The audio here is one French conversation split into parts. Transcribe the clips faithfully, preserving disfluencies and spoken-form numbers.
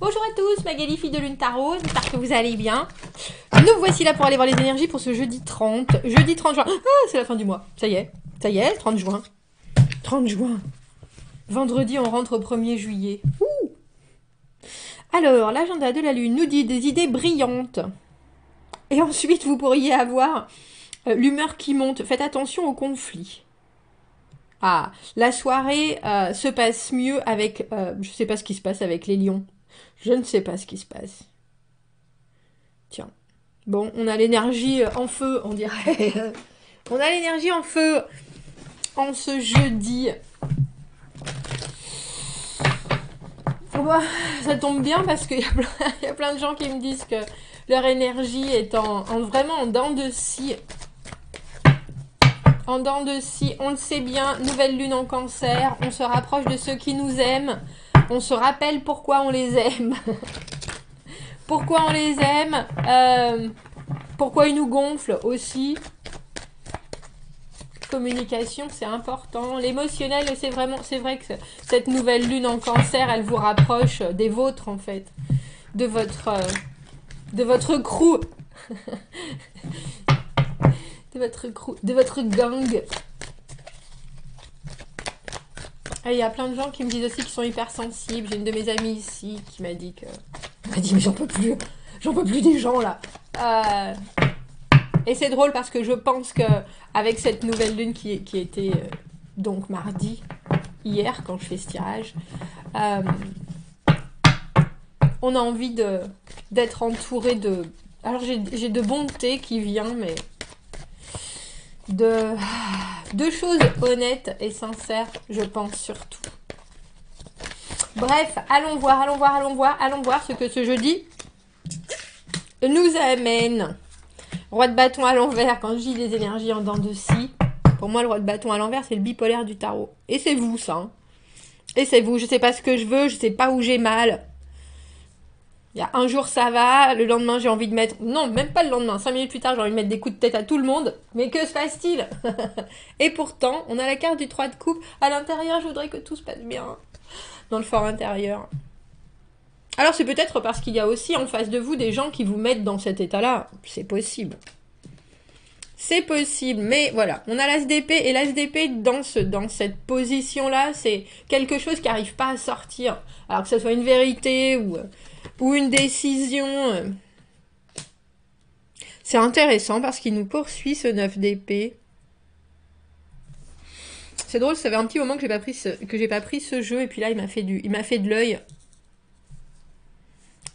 Bonjour à tous, Magali fille de lune tarot, j'espère que vous allez bien. Nous voici là pour aller voir les énergies pour ce jeudi trente, jeudi trente juin. Ah, c'est la fin du mois, ça y est, ça y est, trente juin. trente juin. Vendredi, on rentre au premier juillet. Ouh. Alors, l'agenda de la lune nous dit des idées brillantes. Et ensuite, vous pourriez avoir euh, l'humeur qui monte. Faites attention aux conflits. Ah, la soirée euh, se passe mieux avec... Euh, je ne sais pas ce qui se passe avec les lions. Je ne sais pas ce qui se passe. Tiens. Bon, on a l'énergie en feu, on dirait. On a l'énergie en feu en ce jeudi. Ça tombe bien parce qu'il y, y a plein de gens qui me disent que leur énergie est en, en vraiment en dents de scie. En dents de scie, on le sait bien, nouvelle lune en cancer, on se rapproche de ceux qui nous aiment. On se rappelle pourquoi on les aime. Pourquoi on les aime. Euh, pourquoi ils nous gonflent aussi. Communication, c'est important. L'émotionnel, c'est vraiment... C'est vrai que cette nouvelle lune en cancer, elle vous rapproche des vôtres, en fait. De votre... Euh, de votre crew. De votre crew. De votre gang. Il y a plein de gens qui me disent aussi qu'ils sont hypersensibles. J'ai une de mes amies ici qui m'a dit que... Elle m'a dit, mais j'en peux plus. J'en peux plus des gens, là. Euh... Et c'est drôle parce que je pense que avec cette nouvelle lune qui, qui était euh, donc mardi, hier, quand je fais ce tirage, euh, on a envie de d'être entouré de... Alors, j'ai de bonté qui vient, mais... de... Deux choses honnêtes et sincères, je pense surtout. Bref, allons voir, allons voir, allons voir, allons voir ce que ce jeudi nous amène. Roi de bâton à l'envers, quand je dis des énergies en dents de scie, pour moi le roi de bâton à l'envers c'est le bipolaire du tarot. Et c'est vous ça. Hein. Et c'est vous, je sais pas ce que je veux, je sais pas où j'ai mal. Il y a un jour ça va, le lendemain j'ai envie de mettre... Non, même pas le lendemain, cinq minutes plus tard j'ai envie de mettre des coups de tête à tout le monde. Mais que se passe-t-il? Et pourtant, on a la carte du trois de coupe. À l'intérieur, je voudrais que tout se passe bien. Dans le fort intérieur. Alors c'est peut-être parce qu'il y a aussi en face de vous des gens qui vous mettent dans cet état-là. C'est possible. C'est possible, mais voilà. On a l'as d'épée et l'as d'épée dans, ce, dans cette position-là, c'est quelque chose qui n'arrive pas à sortir. Alors que ce soit une vérité ou... ou une décision. C'est intéressant parce qu'il nous poursuit ce neuf d'épée. C'est drôle, ça fait un petit moment que j'ai pas pris ce, que j'ai pas pris ce jeu. Et puis là, il m'a fait du, il m'a fait de l'œil.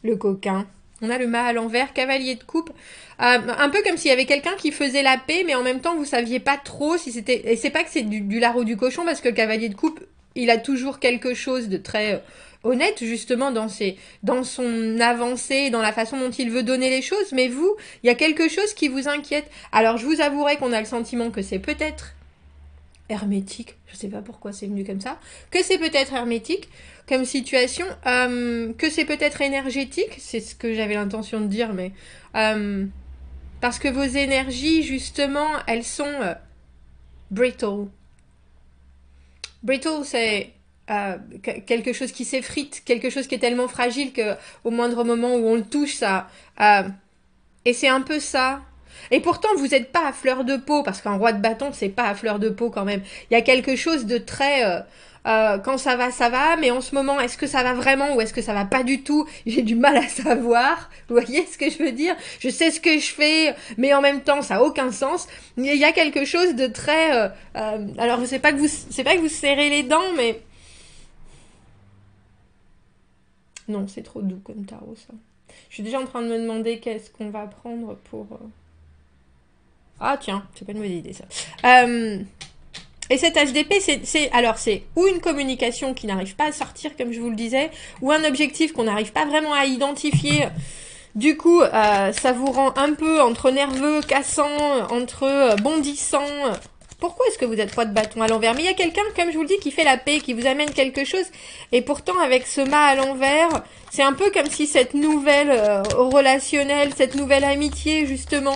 Le coquin. On a le mât à l'envers, cavalier de coupe. Euh, un peu comme s'il y avait quelqu'un qui faisait la paix, mais en même temps, vous saviez pas trop si c'était... Et c'est pas que c'est du, du lard ou du cochon, parce que le cavalier de coupe, il a toujours quelque chose de très... honnête justement dans, ses, dans son avancée, dans la façon dont il veut donner les choses, mais vous, il y a quelque chose qui vous inquiète. Alors je vous avouerai qu'on a le sentiment que c'est peut-être hermétique, je ne sais pas pourquoi c'est venu comme ça, que c'est peut-être hermétique comme situation, euh, que c'est peut-être énergétique, c'est ce que j'avais l'intention de dire, mais euh, parce que vos énergies justement, elles sont euh, brittle. Brittle c'est... Euh, quelque chose qui s'effrite, quelque chose qui est tellement fragile qu'au moindre moment où on le touche, ça... Euh, et c'est un peu ça. Et pourtant, vous n'êtes pas à fleur de peau, parce qu'un roi de bâton, c'est pas à fleur de peau quand même. Il y a quelque chose de très... Euh, euh, quand ça va, ça va, mais en ce moment, est-ce que ça va vraiment ou est-ce que ça va pas du tout? J'ai du mal à savoir. Vous voyez ce que je veux dire? Je sais ce que je fais, mais en même temps, ça n'a aucun sens. Il y a quelque chose de très... Euh, euh, alors, je sais pas que vous, c'est pas que vous serrez les dents, mais... Non, c'est trop doux comme tarot, ça. Je suis déjà en train de me demander qu'est-ce qu'on va prendre pour... Ah, tiens, c'est pas une mauvaise idée, ça. Euh, et cet H D P, c'est... Alors, c'est ou une communication qui n'arrive pas à sortir, comme je vous le disais, ou un objectif qu'on n'arrive pas vraiment à identifier. Du coup, euh, ça vous rend un peu entre nerveux, cassant, entre bondissant... Pourquoi est-ce que vous êtes roi de bâton à l'envers? Mais il y a quelqu'un, comme je vous le dis, qui fait la paix, qui vous amène quelque chose. Et pourtant, avec ce mât à l'envers, c'est un peu comme si cette nouvelle euh, relationnelle, cette nouvelle amitié, justement,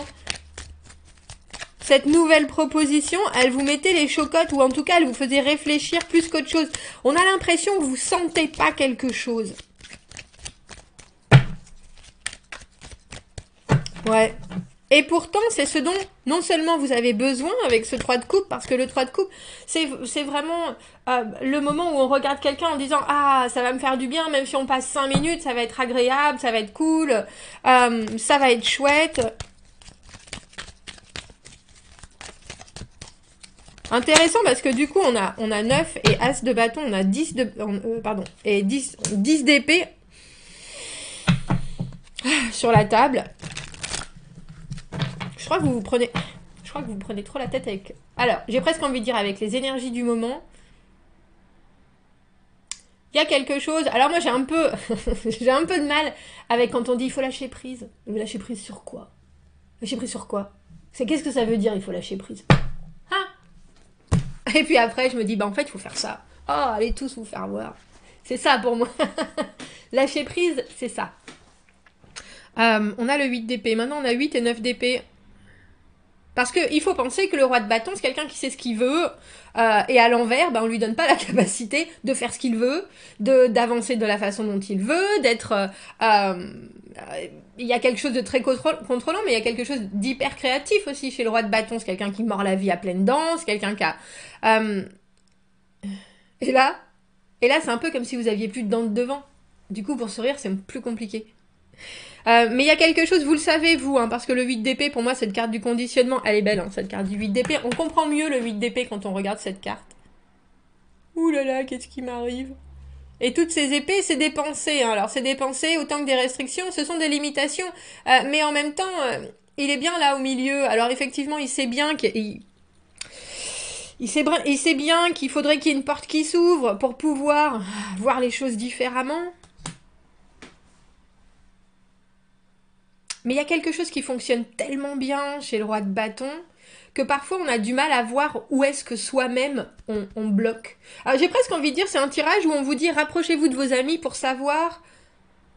cette nouvelle proposition, elle vous mettait les chocottes, ou en tout cas, elle vous faisait réfléchir plus qu'autre chose. On a l'impression que vous sentez pas quelque chose. Ouais. Et pourtant, c'est ce dont non seulement vous avez besoin avec ce trois de coupe, parce que le trois de coupe, c'est vraiment euh, le moment où on regarde quelqu'un en disant « Ah, ça va me faire du bien, même si on passe cinq minutes, ça va être agréable, ça va être cool, euh, ça va être chouette. » Intéressant parce que du coup, on a, on a neuf et As de bâton, on a dix de... Euh, pardon, et dix, dix d'épée sur la table. Je crois que vous vous prenez... Je crois que vous vous prenez trop la tête avec... Alors, j'ai presque envie de dire avec les énergies du moment. Il y a quelque chose... Alors moi, j'ai un peu... j'ai un peu de mal avec quand on dit il faut lâcher prise. Mais lâcher prise sur quoi? Lâcher prise sur quoi? C'est qu'est-ce que ça veut dire il faut lâcher prise? Ah. Et puis après, je me dis, bah en fait, il faut faire ça. Oh, allez tous vous faire voir. C'est ça pour moi. Lâcher prise, c'est ça. Euh, on a le huit d'épée. Maintenant, on a huit et neuf d'épée. Parce qu'il faut penser que le roi de bâton, c'est quelqu'un qui sait ce qu'il veut. Euh, et à l'envers, ben, on ne lui donne pas la capacité de faire ce qu'il veut, d'avancer de, de la façon dont il veut, d'être... Euh, euh, il y a quelque chose de très contrôlant, mais il y a quelque chose d'hyper créatif aussi chez le roi de bâton. C'est quelqu'un qui mord la vie à pleines dents, c'est quelqu'un qui a... Euh, et là, et là c'est un peu comme si vous aviez plus de dents de devant. Du coup, pour sourire, c'est plus compliqué. Euh, mais il y a quelque chose, vous le savez vous, hein, parce que le huit d'épée, pour moi, cette carte du conditionnement, elle est belle, hein, cette carte du huit d'épée. On comprend mieux le huit d'épée quand on regarde cette carte. Ouh là là, qu'est-ce qui m'arrive? Et toutes ces épées, c'est des pensées. Hein. Alors, c'est des pensées autant que des restrictions, ce sont des limitations. Euh, mais en même temps, euh, il est bien là au milieu. Alors, effectivement, il sait bien qu'il... Il sait, il sait bien qu'il faudrait qu'il y ait une porte qui s'ouvre pour pouvoir voir les choses différemment. Mais il y a quelque chose qui fonctionne tellement bien chez le roi de bâton que parfois on a du mal à voir où est-ce que soi-même on, on bloque. Alors j'ai presque envie de dire, c'est un tirage où on vous dit rapprochez-vous de vos amis pour savoir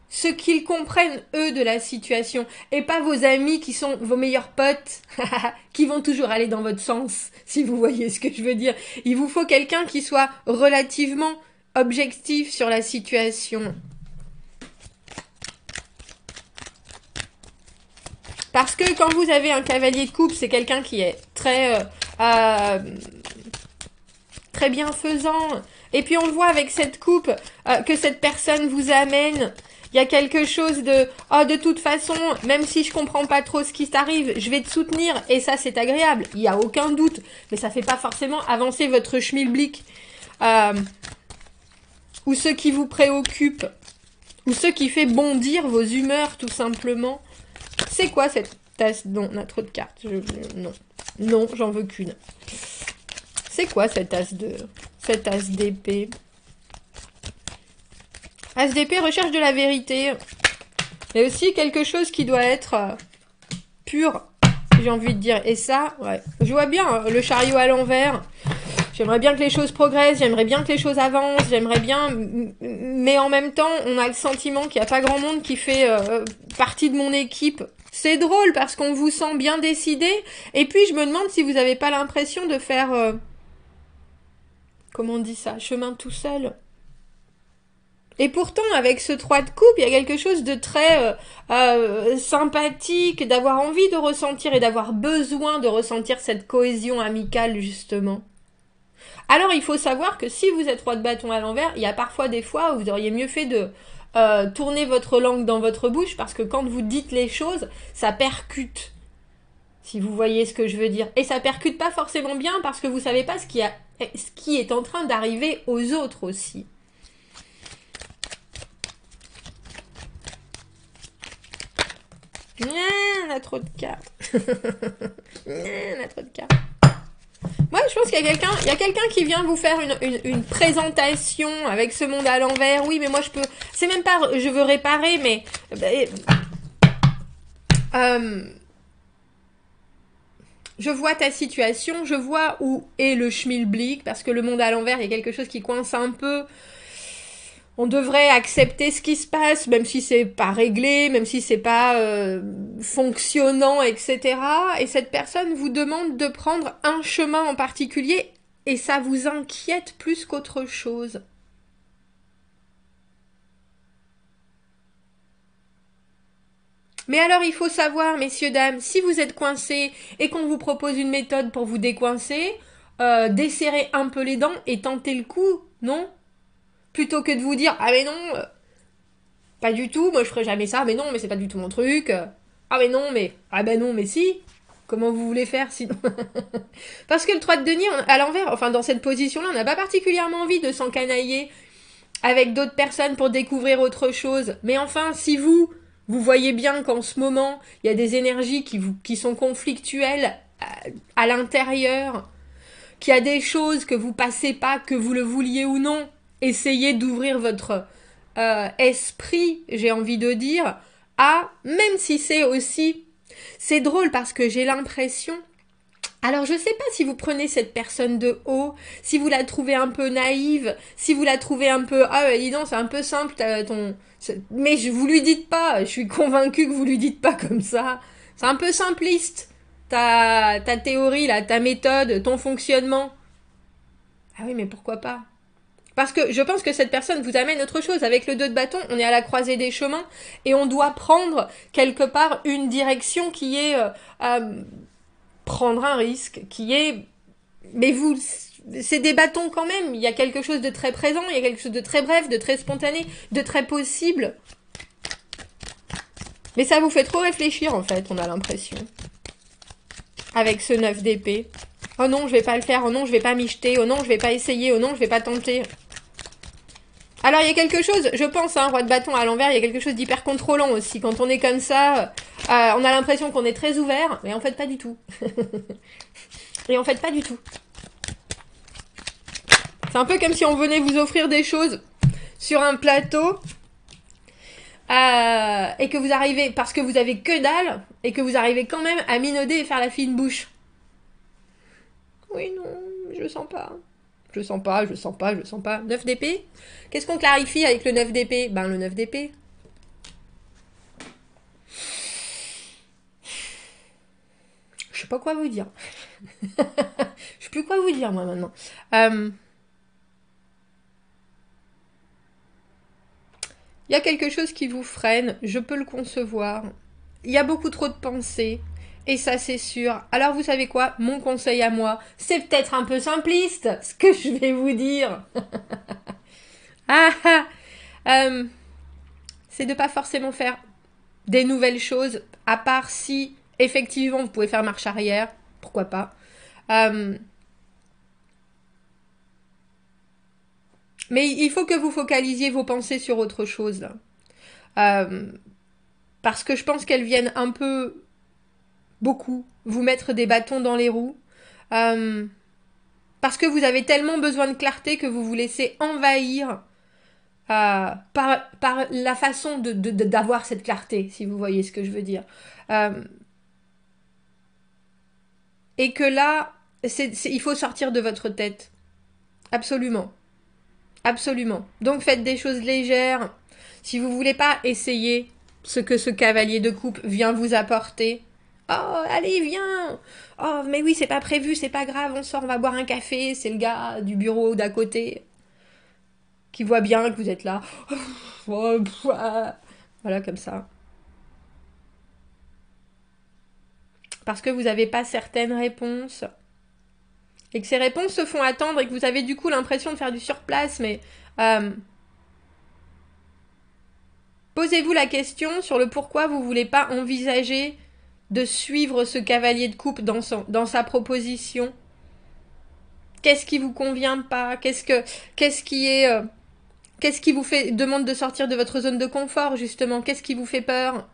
ce qu'ils comprennent eux de la situation et pas vos amis qui sont vos meilleurs potes qui vont toujours aller dans votre sens, si vous voyez ce que je veux dire. Il vous faut quelqu'un qui soit relativement objectif sur la situation. Parce que quand vous avez un cavalier de coupe, c'est quelqu'un qui est très, euh, euh, très bienfaisant. Et puis on voit avec cette coupe euh, que cette personne vous amène. Il y a quelque chose de « Oh, de toute façon, même si je comprends pas trop ce qui t'arrive, je vais te soutenir. » Et ça, c'est agréable. Il n'y a aucun doute. Mais ça fait pas forcément avancer votre schmilblick. Euh, ou ce qui vous préoccupe. Ou ce qui fait bondir vos humeurs, tout simplement. C'est quoi cette tasse? Non, on a trop de cartes. Je... Non, non, j'en veux qu'une. C'est quoi cette as de cette as d'épée? As d'épée recherche de la vérité. Mais aussi quelque chose qui doit être pur, j'ai envie de dire. Et ça, ouais. Je vois bien hein, le chariot à l'envers. J'aimerais bien que les choses progressent, j'aimerais bien que les choses avancent, j'aimerais bien... Mais en même temps, on a le sentiment qu'il n'y a pas grand monde qui fait euh, partie de mon équipe. C'est drôle parce qu'on vous sent bien décidé. Et puis, je me demande si vous n'avez pas l'impression de faire... Euh... Comment on dit ça? Chemin tout seul. Et pourtant, avec ce trois de coupe, il y a quelque chose de très euh, euh, sympathique, d'avoir envie de ressentir et d'avoir besoin de ressentir cette cohésion amicale, justement. Alors, il faut savoir que si vous êtes roi de bâton à l'envers, il y a parfois des fois où vous auriez mieux fait de euh, tourner votre langue dans votre bouche parce que quand vous dites les choses, ça percute, si vous voyez ce que je veux dire. Et ça percute pas forcément bien parce que vous savez pas ce qui, a, ce qui est en train d'arriver aux autres aussi. On a trop de cartes. On a trop de cartes. Moi, je pense qu'il y a quelqu'un quelqu'un qui vient vous faire une, une, une présentation avec ce monde à l'envers. Oui, mais moi, je peux... C'est même pas... Je veux réparer, mais... Euh, je vois ta situation. Je vois où est le schmilblick. Parce que le monde à l'envers, il y a quelque chose qui coince un peu. On devrait accepter ce qui se passe, même si c'est pas réglé, même si c'est pas euh, fonctionnant, et cetera. Et cette personne vous demande de prendre un chemin en particulier et ça vous inquiète plus qu'autre chose. Mais alors il faut savoir, messieurs, dames, si vous êtes coincés et qu'on vous propose une méthode pour vous décoincer, euh, desserrez un peu les dents et tentez le coup, non? Plutôt que de vous dire, ah mais non, euh, pas du tout, moi je ferai jamais ça, mais non, mais c'est pas du tout mon truc, euh, ah mais non, mais, ah ben non, mais si. Comment vous voulez faire sinon? Parce que le trois de denier, à l'envers, enfin dans cette position-là, on n'a pas particulièrement envie de s'encanailler avec d'autres personnes pour découvrir autre chose. Mais enfin, si vous, vous voyez bien qu'en ce moment, il y a des énergies qui, vous, qui sont conflictuelles à, à l'intérieur, qu'il y a des choses que vous passez pas, que vous le vouliez ou non, essayez d'ouvrir votre euh, esprit, j'ai envie de dire, à, même si c'est aussi... C'est drôle parce que j'ai l'impression... Alors, je sais pas si vous prenez cette personne de haut, si vous la trouvez un peu naïve, si vous la trouvez un peu... Ah, bah, dis donc, c'est un peu simple, ton... Mais je vous lui dites pas, je suis convaincue que vous lui dites pas comme ça. C'est un peu simpliste, ta, ta théorie, là, ta méthode, ton fonctionnement. Ah oui, mais pourquoi pas ? Parce que je pense que cette personne vous amène autre chose. Avec le deux de bâton, on est à la croisée des chemins et on doit prendre quelque part une direction qui est euh, euh, prendre un risque, qui est... Mais vous, c'est des bâtons quand même. Il y a quelque chose de très présent, il y a quelque chose de très bref, de très spontané, de très possible. Mais ça vous fait trop réfléchir en fait, on a l'impression. Avec ce neuf d'épée. Oh non, je vais pas le faire. Oh non, je vais pas m'y jeter. Oh non, je vais pas essayer. Oh non, je vais pas tenter. Alors, il y a quelque chose, je pense, hein, roi de bâton à l'envers, il y a quelque chose d'hyper contrôlant aussi. Quand on est comme ça, euh, on a l'impression qu'on est très ouvert, mais en fait, pas du tout. Et en fait, pas du tout. C'est un peu comme si on venait vous offrir des choses sur un plateau... Euh, et que vous arrivez, parce que vous avez que dalle, et que vous arrivez quand même à minauder et faire la fine bouche. Oui, non, je sens pas. Je sens pas, je sens pas, je sens pas. neuf d'épée. Qu'est-ce qu'on clarifie avec le neuf d'épée? Ben, le neuf d'épée. Je sais pas quoi vous dire. Je sais plus quoi vous dire, moi, maintenant. Euh... Il y a quelque chose qui vous freine, je peux le concevoir. Il y a beaucoup trop de pensées, et ça c'est sûr. Alors vous savez quoi? Mon conseil à moi, c'est peut-être un peu simpliste, ce que je vais vous dire. ah, euh, c'est de ne pas forcément faire des nouvelles choses, à part si, effectivement, vous pouvez faire marche arrière, pourquoi pas. Euh, Mais il faut que vous focalisiez vos pensées sur autre chose. Euh, parce que je pense qu'elles viennent un peu, beaucoup, vous mettre des bâtons dans les roues. Euh, parce que vous avez tellement besoin de clarté que vous vous laissez envahir euh, par, par la façon de, de, de, d'avoir cette clarté, si vous voyez ce que je veux dire. Euh, et que là, c'est, c'est, il faut sortir de votre tête. Absolument. Absolument. Donc faites des choses légères. Si vous voulez pas essayer ce que ce cavalier de coupe vient vous apporter. Oh, allez, viens. Oh, mais oui, c'est pas prévu, c'est pas grave, on sort, on va boire un café. C'est le gars du bureau d'à côté qui voit bien que vous êtes là. Voilà, comme ça. Parce que vous n'avez pas certaines réponses. Et que ces réponses se font attendre et que vous avez du coup l'impression de faire du surplace, mais euh, posez-vous la question sur le pourquoi vous ne voulez pas envisager de suivre ce cavalier de coupe dans, son, dans sa proposition. Qu'est-ce qui vous convient pas? Qu'est-ce que, qu'est-ce qui est, euh, qu'est-ce qui vous fait demande de sortir de votre zone de confort justement? Qu'est-ce qui vous fait peur?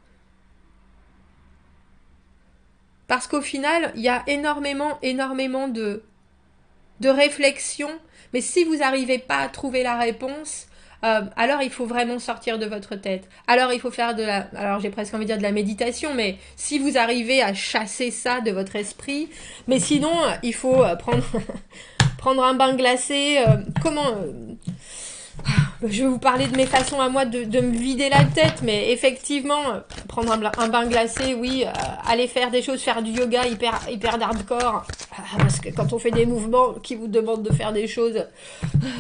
Parce qu'au final, il y a énormément, énormément de... de réflexion, mais si vous n'arrivez pas à trouver la réponse, euh, alors il faut vraiment sortir de votre tête. Alors il faut faire de la... Alors j'ai presque envie de dire de la méditation, mais si vous arrivez à chasser ça de votre esprit, mais sinon, il faut prendre, prendre un bain glacé. Euh, comment... Je vais vous parler de mes façons à moi de, de me vider la tête, mais effectivement, prendre un bain glacé, oui, euh, aller faire des choses, faire du yoga hyper, hyper hardcore, parce que quand on fait des mouvements qui vous demandent de faire des choses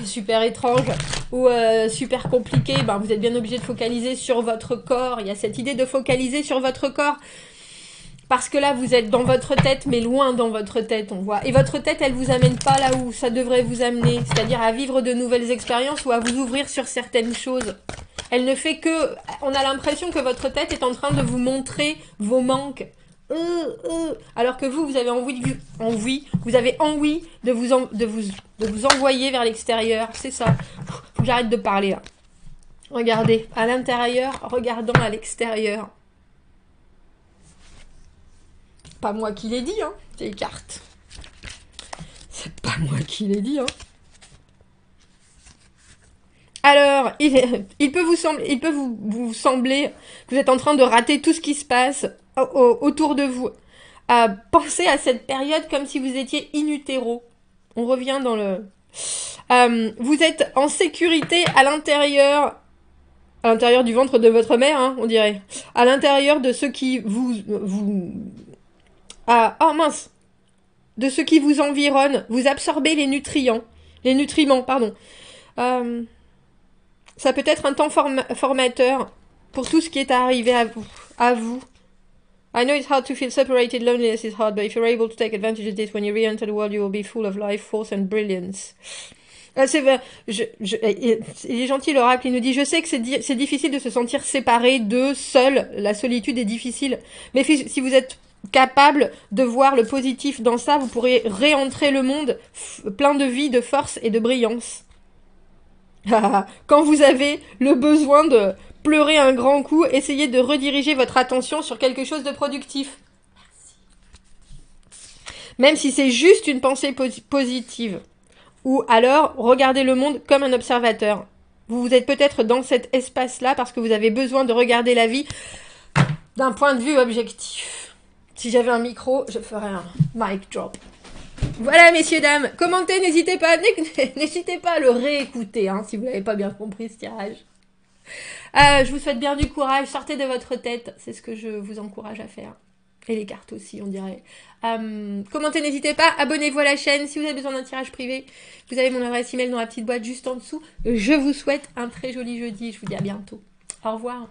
super étranges ou euh, super compliquées, ben vous êtes bien obligé de focaliser sur votre corps. Il y a cette idée de focaliser sur votre corps, parce que là, vous êtes dans votre tête, mais loin dans votre tête, on voit. Et votre tête, elle vous amène pas là où ça devrait vous amener, c'est-à-dire à vivre de nouvelles expériences ou à vous ouvrir sur certaines choses. Elle ne fait que... On a l'impression que votre tête est en train de vous montrer vos manques. Euh, euh, alors que vous, vous avez envie, de, envie, vous avez envie de vous, en, de vous, de vous envoyer vers l'extérieur. C'est ça. Faut que j'arrête de parler, là. Regardez à l'intérieur, regardant à l'extérieur. Pas moi qui l'ai dit, hein, les cartes. C'est pas moi qui l'ai dit, hein. Alors, il, est, il peut, vous, sembler, il peut vous, vous sembler que vous êtes en train de rater tout ce qui se passe au, au, autour de vous. Euh, pensez à cette période comme si vous étiez in utero. On revient dans le... Euh, vous êtes en sécurité à l'intérieur... À l'intérieur du ventre de votre mère, hein, on dirait. À l'intérieur de ceux qui vous... vous euh, oh mince de ceux qui vous environnent. Vous absorbez les nutriments. Les nutriments, pardon. Euh... Ça peut être un temps form formateur pour tout ce qui est arrivé à vous. À vous. I know it's hard to feel separated, loneliness is hard, but if you're able to take advantage of this when you re-enter the world, you will be full of life, force and brilliance. Euh, c'est vrai. Je, je, il est gentil l'oracle, il nous dit, je sais que c'est di difficile de se sentir séparé d'eux, seul, la solitude est difficile. Mais si vous êtes capable de voir le positif dans ça, vous pourrez réentrer le monde plein de vie, de force et de brillance. Quand vous avez le besoin de pleurer un grand coup, essayez de rediriger votre attention sur quelque chose de productif. Même si c'est juste une pensée positive. Ou alors, regardez le monde comme un observateur. Vous vous êtes peut-être dans cet espace-là parce que vous avez besoin de regarder la vie d'un point de vue objectif. Si j'avais un micro, je ferais un mic drop. Voilà, messieurs, dames, commentez, n'hésitez pas, n'hésitez pas à le réécouter, hein, si vous n'avez pas bien compris ce tirage. Euh, je vous souhaite bien du courage, sortez de votre tête, c'est ce que je vous encourage à faire. Et les cartes aussi, on dirait. Euh, commentez, n'hésitez pas, abonnez-vous à la chaîne. Si vous avez besoin d'un tirage privé, vous avez mon adresse email dans la petite boîte juste en dessous. Je vous souhaite un très joli jeudi, je vous dis à bientôt. Au revoir.